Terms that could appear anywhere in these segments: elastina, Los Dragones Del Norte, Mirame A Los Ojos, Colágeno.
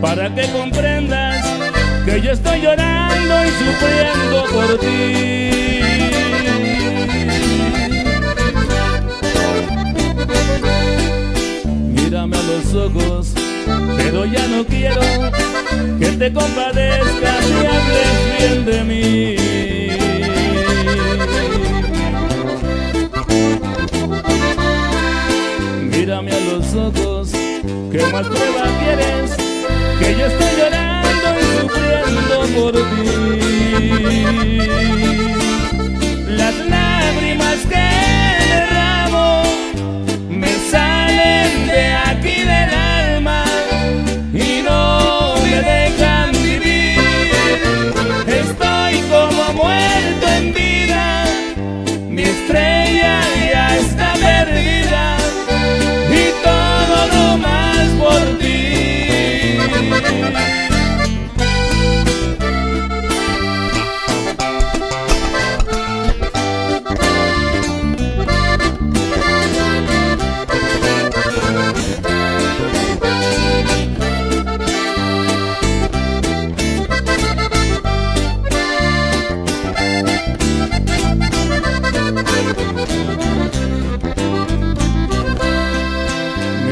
para que comprendas que yo estoy llorando y sufriendo por ti. Mírame a los ojos, pero ya no quiero que te compadezcas y hables bien de mí. Mírame a los ojos, ¿qué más prueba quieres? Que yo estoy llorando y sufriendo por ti. Las lágrimas que derramo me salen de aquí del alma y no me dejan vivir. Estoy como muerto en vida, mi estrella ya está perdida.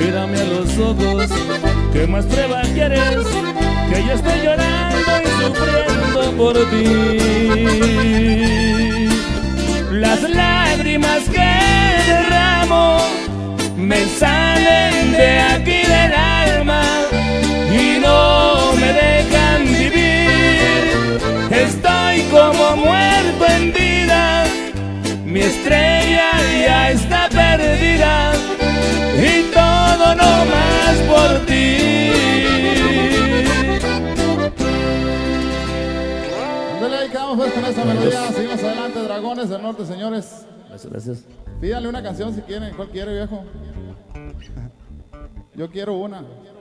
Mírame a los ojos, ¿qué más prueba quieres? Que yo estoy llorando y sufriendo por ti. Las lágrimas que derramo me salen de aquí del alma y no me dejan vivir. Estoy como muerto en vida, mi estrella ya está perdida y todo no más por ti. Pues con esta melodía seguimos adelante. Dragones del Norte, señores. Gracias, gracias. Pídanle una canción si quieren. ¿Cuál quiere, viejo? Yo quiero una.